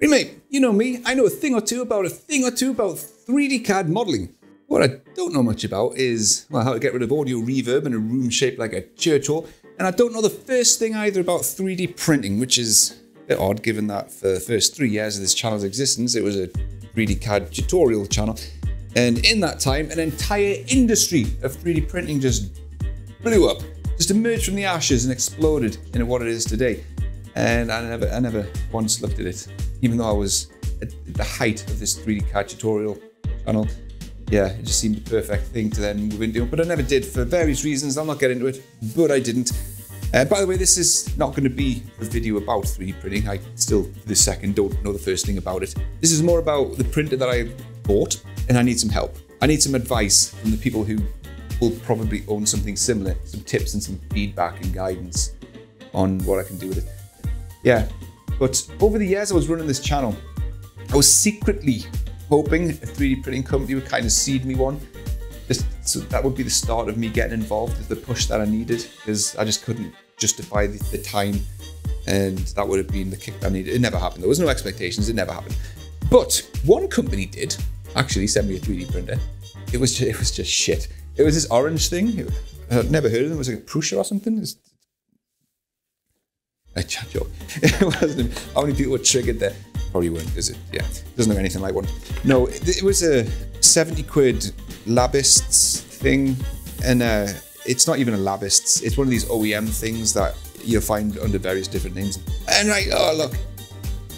Remake, you know me, I know a thing or two about 3D CAD modeling. What I don't know much about is, well, how to get rid of audio reverb in a room shaped like a church hall. And I don't know the first thing either about 3D printing, which is a bit odd given that for the first 3 years of this channel's existence, it was a 3D CAD tutorial channel. And in that time, an entire industry of 3D printing just blew up, just emerged from the ashes and exploded into what it is today. And I never once looked at it, even though I was at the height of this 3D CAD tutorial channel. Yeah, it just seemed the perfect thing to then move into, but I never did for various reasons. I'll not get into it, but I didn't. By the way, this is not going to be a video about 3D printing. I still, for this second, don't know the first thing about it. This is more about the printer that I bought, and I need some help. I need some advice from the people who will probably own something similar, some tips and some feedback and guidance on what I can do with it. Yeah, but over the years I was running this channel, I was secretly hoping a 3D printing company would kind of seed me one. Just so that would be the start of me getting involved with the push that I needed, because I just couldn't justify the time, and that would have been the kick I needed. It never happened. There was no expectations. It never happened. But one company did actually send me a 3D printer. It was just shit. It was this orange thing. I'd never heard of them. It was like a Prusa or something. It's a chat joke. It wasn't. How many people were triggered there? Probably weren't, because it, yeah, doesn't look anything like one. No, it was a 70 quid Labists thing, and it's not even a Labists, it's one of these OEM things that you'll find under various different names. And like, oh look,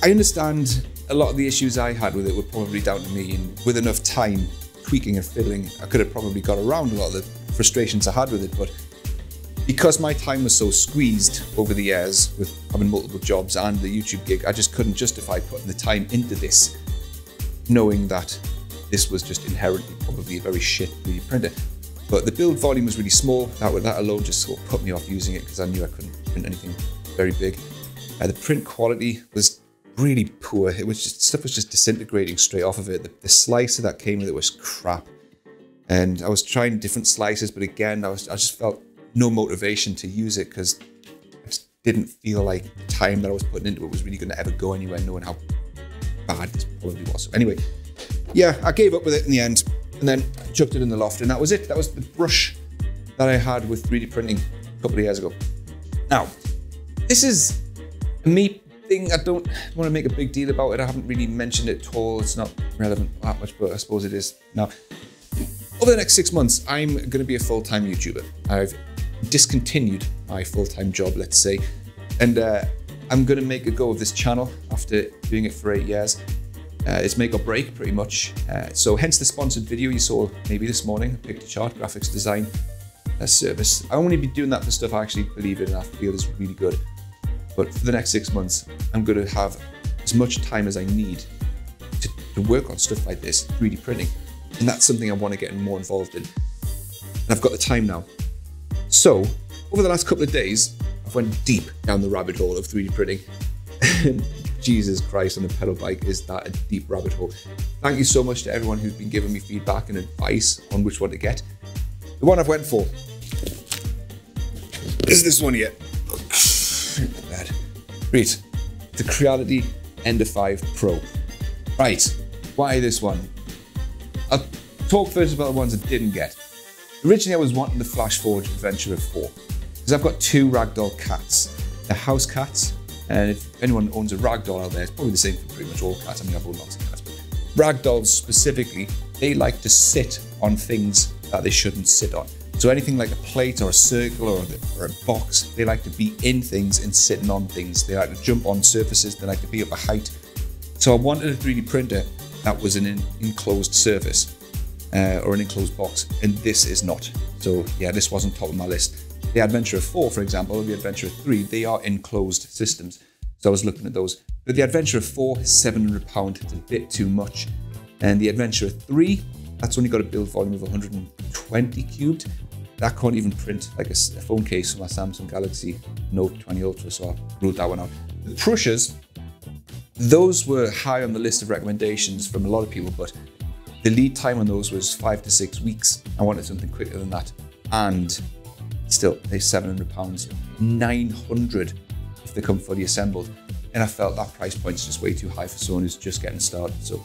I understand a lot of the issues I had with it were probably down to me, and with enough time tweaking and fiddling, I could have probably got around a lot of the frustrations I had with it, but because my time was so squeezed over the years with having multiple jobs and the YouTube gig, I just couldn't justify putting the time into this, knowing that this was just inherently probably a very shit 3D printer. But the build volume was really small. That alone just sort of put me off using it, because I knew I couldn't print anything very big. The print quality was really poor. It was just, stuff was just disintegrating straight off of it. The slicer that came with it was crap. And I was trying different slicers, but again, I just felt no motivation to use it, because I just didn't feel like the time that I was putting into it was really going to ever go anywhere, knowing how bad this probably was. So anyway, yeah, I gave up with it in the end, and then I chucked it in the loft, and that was it. That was the brush that I had with 3D printing a couple of years ago. Now, this is a me thing. I don't want to make a big deal about it. I haven't really mentioned it at all. It's not relevant that much, but I suppose it is now. Over the next 6 months, I'm going to be a full-time YouTuber. I've discontinued my full-time job, let's say, and I'm going to make a go of this channel after doing it for 8 years. It's make or break, pretty much. So hence the sponsored video you saw maybe this morning, picture chart, graphics design, a service. I only be doing that for stuff I actually believe in and I feel is really good. But for the next 6 months, I'm going to have as much time as I need to work on stuff like this, 3D printing. And that's something I want to get more involved in. And I've got the time now. So, over the last couple of days, I've went deep down the rabbit hole of 3D printing. Jesus Christ, on a pedal bike, is that a deep rabbit hole. Thank you so much to everyone who's been giving me feedback and advice on which one to get. The one I've went for is this one here. Bad. Read. The Creality Ender 5 Pro. Right, why this one? I'll talk first about the ones I didn't get. Originally, I was wanting the Flashforge Adventurer 4, because I've got two ragdoll cats. They're house cats, and if anyone owns a ragdoll out there, it's probably the same for pretty much all cats. I mean, I've owned lots of cats, but ragdolls specifically, they like to sit on things that they shouldn't sit on. So anything like a plate or a circle or a box, they like to be in things and sitting on things. They like to jump on surfaces. They like to be up a height. So I wanted a 3D printer that was an enclosed surface. Or an enclosed box, and this is not. So yeah, this wasn't top of my list. The Adventurer 4, for example, or the Adventurer 3, they are enclosed systems. So I was looking at those. But the Adventurer 4 is £700, it's a bit too much. And the Adventurer 3, that's only got a build volume of 120 cubed. That can't even print like a phone case for my Samsung Galaxy Note 20 Ultra, so I ruled that one out. The Prusas, those were high on the list of recommendations from a lot of people, but the lead time on those was 5 to 6 weeks. I wanted something quicker than that. And still, they're £700, £900 if they come fully assembled. And I felt that price point's just way too high for someone who's just getting started. So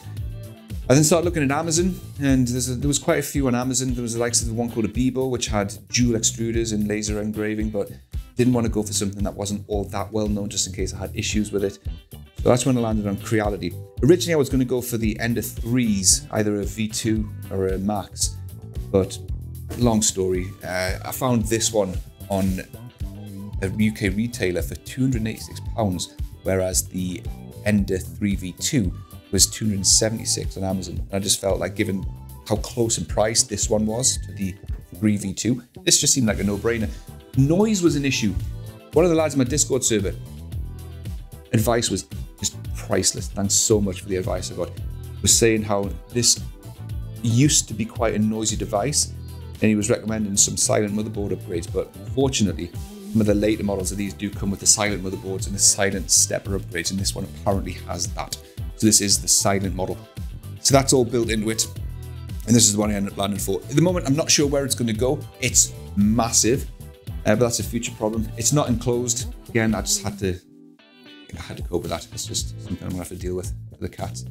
I then started looking at Amazon, and there was quite a few on Amazon. There was the likes of the one called a Bibo, which had dual extruders and laser engraving, but didn't want to go for something that wasn't all that well known just in case I had issues with it. So that's when I landed on Creality. Originally, I was going to go for the Ender 3s, either a V2 or a Max, but long story. I found this one on a UK retailer for £286, whereas the Ender 3 V2 was £276 on Amazon. And I just felt like, given how close in price this one was to the 3 V2, this just seemed like a no-brainer. Noise was an issue. One of the lads in my Discord server, advice was just priceless. Thanks so much for the advice I got. Was saying how this used to be quite a noisy device, and he was recommending some silent motherboard upgrades, but fortunately, some of the later models of these do come with the silent motherboards and the silent stepper upgrades, and this one apparently has that. So this is the silent model. So that's all built into it, and this is the one I ended up landing for. At the moment, I'm not sure where it's going to go. It's massive. But that's a future problem. It's not enclosed. Again, I had to cope with that. It's just something I'm gonna have to deal with for the cats.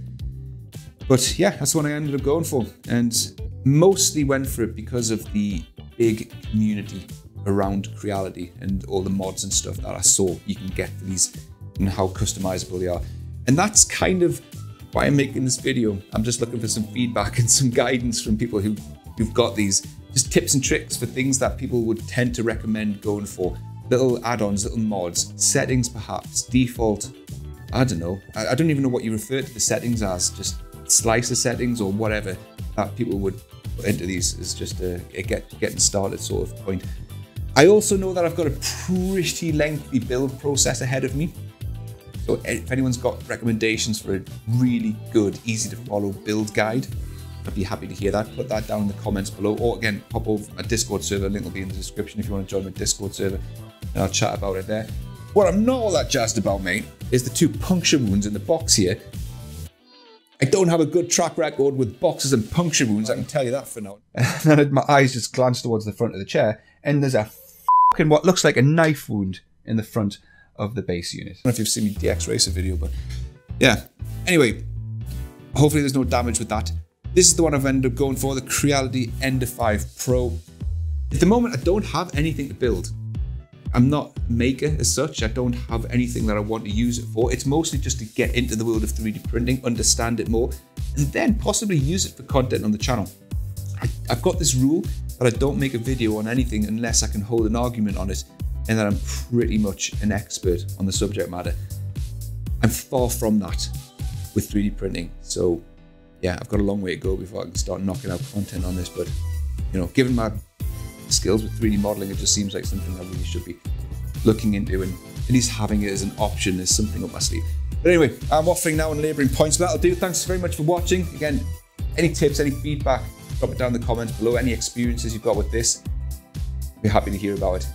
But yeah, that's the one I ended up going for, and mostly went for it because of the big community around Creality and all the mods and stuff that I saw you can get for these and how customizable they are. And that's kind of why I'm making this video. I'm just looking for some feedback and some guidance from people who've got these. Just tips and tricks for things that people would tend to recommend going for. Little add-ons, little mods, settings perhaps, default, I don't know. I don't even know what you refer to the settings as, just slicer settings or whatever that people would put into these. Is just a getting started sort of point. I also know that I've got a pretty lengthy build process ahead of me. So if anyone's got recommendations for a really good, easy to follow build guide, I'd be happy to hear that. Put that down in the comments below, or again, pop over my Discord server. Link will be in the description if you want to join my Discord server, and I'll chat about it there. What I'm not all that jazzed about, mate, is the two puncture wounds in the box here. I don't have a good track record with boxes and puncture wounds, I can tell you that for now. And then my eyes just glanced towards the front of the chair, and there's a fucking what looks like a knife wound in the front of the base unit. I don't know if you've seen my DX Racer video, but yeah. Anyway, hopefully there's no damage with that. This is the one I've ended up going for, the Creality Ender 5 Pro. At the moment, I don't have anything to build. I'm not a maker as such. I don't have anything that I want to use it for. It's mostly just to get into the world of 3D printing, understand it more, and then possibly use it for content on the channel. I've got this rule that I don't make a video on anything unless I can hold an argument on it, and that I'm pretty much an expert on the subject matter. I'm far from that with 3D printing, so yeah, I've got a long way to go before I can start knocking out content on this, but, you know, given my skills with 3D modeling, it just seems like something I really should be looking into, and at least having it as an option is something up my sleeve. But anyway, I'm waffling now and labouring points, but that'll do. Thanks very much for watching. Again, any tips, any feedback, drop it down in the comments below. Any experiences you've got with this, we're happy to hear about it.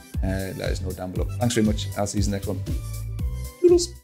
Let us know down below. Thanks very much. I'll see you in the next one. Toodles.